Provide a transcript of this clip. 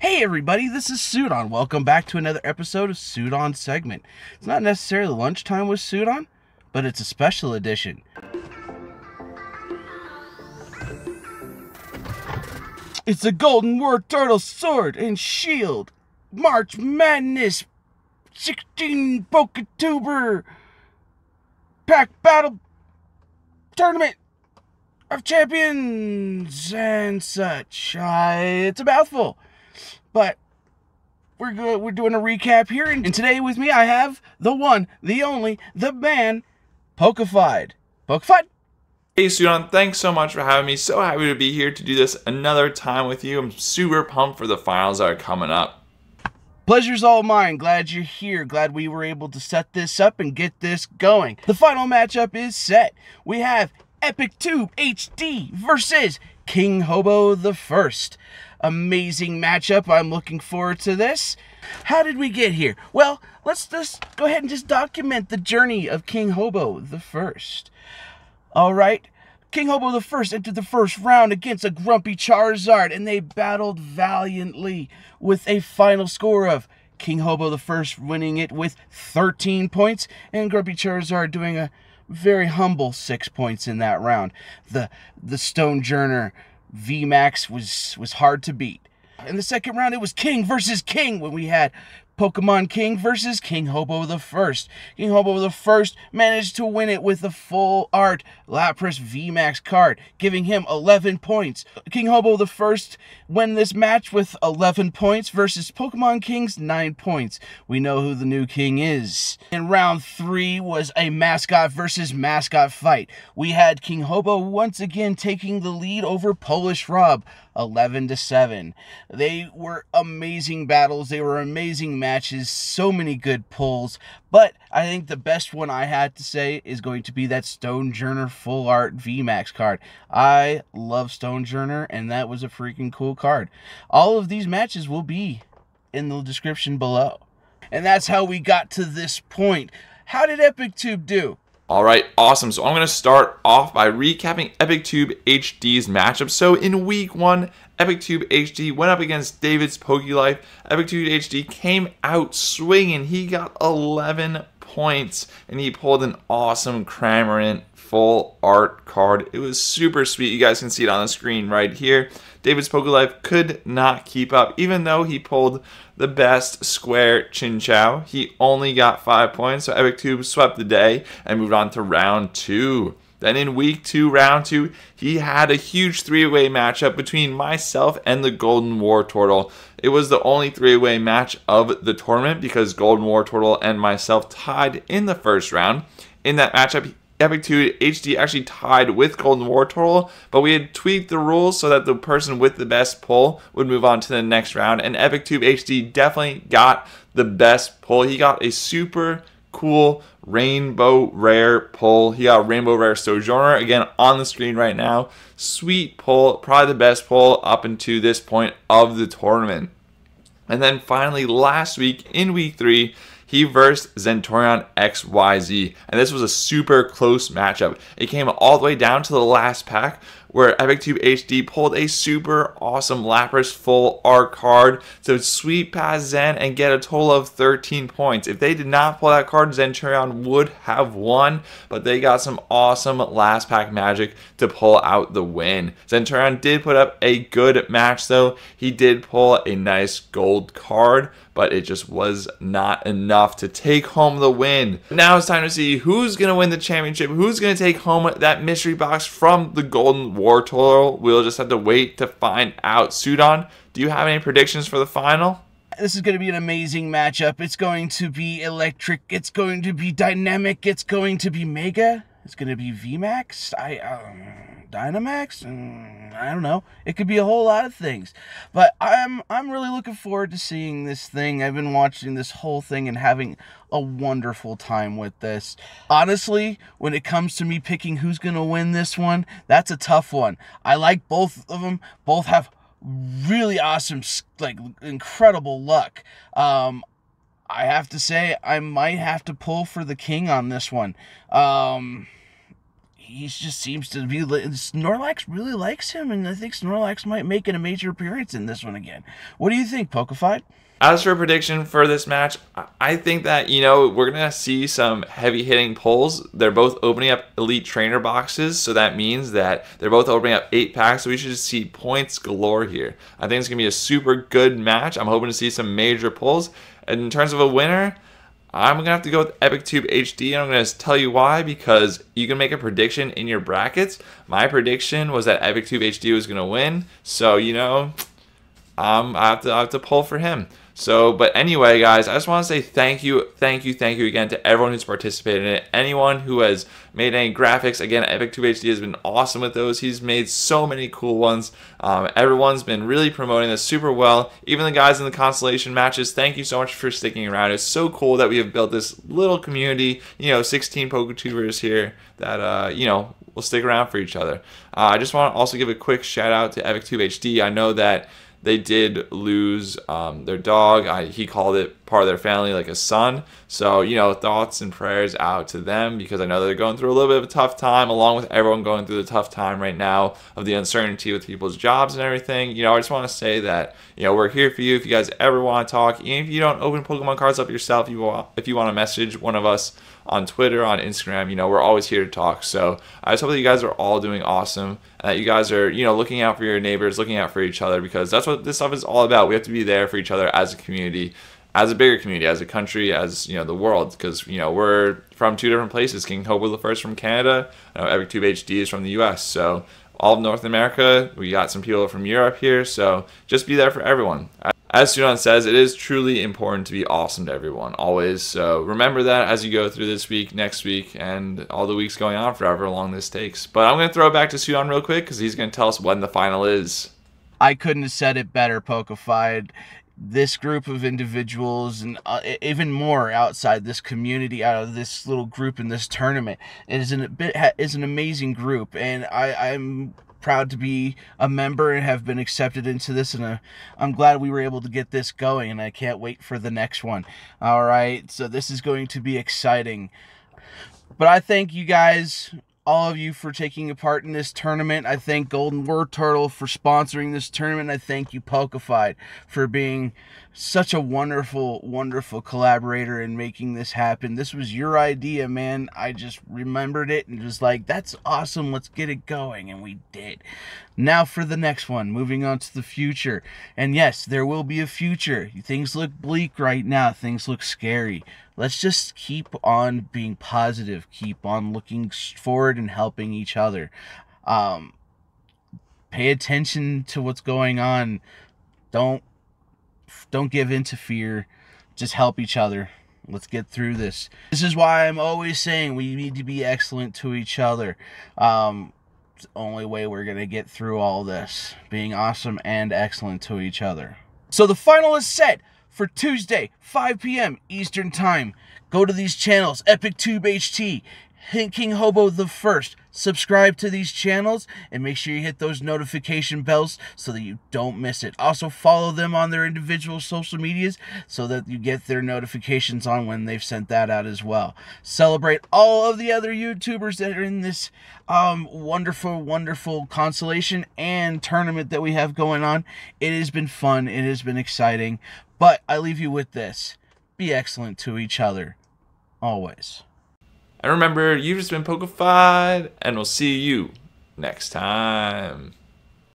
Hey everybody, this is Sudon. Welcome back to another episode of Sudon Segment. It's not necessarily lunchtime with Sudon, but it's a special edition. It's a Golden Wartortle sword and shield. March Madness 16 Poketuber Pack Battle Tournament of Champions and such. It's a mouthful. But we're good. We're doing a recap here, and today with me I have the one, the only, the man, Pokefied. Pokefied. Hey Sudon, thanks so much for having me. So happy to be here to do this another time with you. I'm super pumped for the finals that are coming up. Pleasure's all mine. Glad you're here. Glad we were able to set this up and get this going. The final matchup is set. We have Epic Tube HD versus King Hobo the First. Amazing matchup. I'm looking forward to this. How did we get here? Well, let's just go ahead and just document the journey of King Hobo the First. All right. King Hobo the First entered the first round against a Grumpy Charizard, and they battled valiantly with a final score of King Hobo the First winning it with 13 points and Grumpy Charizard doing a very humble 6 points in that round. The Stonjourner VMAX was hard to beat. In the second round, it was King versus King when we had Pokemon King versus King Hobo the First. King Hobo the First managed to win it with the full art Lapras VMAX card, giving him 11 points. King Hobo the First won this match with 11 points versus Pokemon King's 9 points. We know who the new king is. In round 3 was a mascot versus mascot fight. We had King Hobo once again taking the lead over Polish Rob, 11-7. They were amazing battles. They were amazing matches. So many good pulls. But I think the best one I had to say is going to be that Stonjourner full art VMAX card. I love Stonjourner, and that was a freaking cool card. All of these matches will be in the description below. And that's how we got to this point. How did Epic Tube do? All right, awesome. So I'm going to start off by recapping Epic Tube HD's matchup. So in week 1, Epic Tube HD went up against David's Pokelife. Epic Tube HD came out swinging. He got 11 points, and he pulled an awesome Cramorant full art card. It was super sweet. You guys can see it on the screen right here. David's Pokelife could not keep up. Even though he pulled the best square Chinchou, he only got 5 points, so Epic Tube swept the day and moved on to round 2. Then in week 2, round 2, he had a huge 3-way matchup between myself and the Golden Wartortle. It was the only 3-way match of the tournament because Golden Wartortle and myself tied in the first round. In that matchup, Epic Tube HD actually tied with Golden Wartortle, but we had tweaked the rules so that the person with the best pull would move on to the next round, and Epic Tube HD definitely got the best pull. He got a super cool rainbow rare pull. He got rainbow rare Stonjourner, again on the screen right now. Sweet pull, probably the best pull up until this point of the tournament. And then finally last week in week 3, he versed Zenturion XYZ, and this was a super close matchup. It came all the way down to the last pack where Epic Tube HD pulled a super awesome Lapras full art card to sweep past Zen and get a total of 13 points. If they did not pull that card, Zenturion would have won, but they got some awesome last pack magic to pull out the win. Zenturion did put up a good match though. He did pull a nice gold card, but it just was not enough to take home the win. Now it's time to see who's going to win the championship, who's going to take home that mystery box from the Golden Wartortle. We'll just have to wait to find out. Sudon, do you have any predictions for the final? This is going to be an amazing matchup. It's going to be electric. It's going to be dynamic. It's going to be mega. It's going to be VMAX. Dynamax? I don't know. It could be a whole lot of things. But I'm really looking forward to seeing this thing. I've been watching this whole thing and having a wonderful time with this. Honestly, when it comes to me picking who's going to win this one, that's a tough one. I like both of them. Both have really awesome, like, incredible luck. I have to say, I might have to pull for the king on this one. he just seems to be... Snorlax really likes him, and I think Snorlax might make it a major appearance in this one again. What do you think, Pokefied? As for a prediction for this match, I think that, you know, we're going to see some heavy-hitting pulls. They're both opening up Elite Trainer boxes, so that means that they're both opening up 8-packs, so we should just see points galore here. I think it's going to be a super good match. I'm hoping to see some major pulls. And in terms of a winner, I'm going to have to go with Epic Tube HD, and I'm going to tell you why, because you can make a prediction in your brackets. My prediction was that Epic Tube HD was going to win, so, you know, I have to pull for him. So, but anyway, guys, I just want to say thank you again to everyone who's participated in it. Anyone who has made any graphics, again, Epic Tube HD has been awesome with those. He's made so many cool ones. Everyone's been really promoting this super well. Even the guys in the Constellation matches, thank you so much for sticking around. It's so cool that we have built this little community, you know, 16 PokeTubers here that, you know, will stick around for each other. I just want to also give a quick shout out to Epic Tube HD. I know that they did lose their dog. He called it part of their family, like a son. So, you know, thoughts and prayers out to them, because I know they're going through a little bit of a tough time, along with everyone going through the tough time right now of the uncertainty with people's jobs and everything. You know, I just want to say that, you know, we're here for you if you guys ever want to talk. Even if you don't open Pokemon cards up yourself, if you want to message one of us on Twitter, on Instagram, you know, we're always here to talk. So I just hope that you guys are all doing awesome, and that you guys are, you know, looking out for your neighbors, looking out for each other, because that's what this stuff is all about. We have to be there for each other as a community, as a bigger community, as a country, as, you know, the world, because, you know, we're from two different places. King Hobo the First from Canada, Epic Tube HD is from the US, so all of North America, we got some people from Europe here, so just be there for everyone. As Sudon says, it is truly important to be awesome to everyone, always, so remember that as you go through this week, next week, and all the weeks going on, for however long this takes. But I'm going to throw it back to Sudon real quick, because he's going to tell us when the final is. I couldn't have said it better, Pokefied. This group of individuals, and even more outside this community, out of this little group in this tournament, is an amazing group, and I'm proud to be a member and have been accepted into this, and I'm glad we were able to get this going, and I can't wait for the next one. All right, so this is going to be exciting. But I thank you guys, all of you, for taking a part in this tournament. I thank Golden Wartortle for sponsoring this tournament. I thank you, Pokefied, for being such a wonderful, wonderful collaborator in making this happen. This was your idea, man. I just remembered it and was like, that's awesome, let's get it going, and we did. Now for the next one, moving on to the future. And yes, there will be a future. Things look bleak right now. Things look scary. Let's just keep on being positive, keep on looking forward and helping each other. Pay attention to what's going on. Don't give in to fear. Just help each other. Let's get through this. This is why I'm always saying we need to be excellent to each other. It's the only way we're going to get through all this, being awesome and excellent to each other. So the final is set for Tuesday, 5 p.m. Eastern Time. Go to these channels, Epic Tube HT, King Hobo the First. Subscribe to these channels and make sure you hit those notification bells so that you don't miss it. Also follow them on their individual social medias so that you get their notifications on when they've sent that out as well. Celebrate all of the other YouTubers that are in this wonderful, wonderful constellation and tournament that we have going on. It has been fun. It has been exciting. But I leave you with this. Be excellent to each other. Always. And remember, you've just been Pokefied, and we'll see you next time.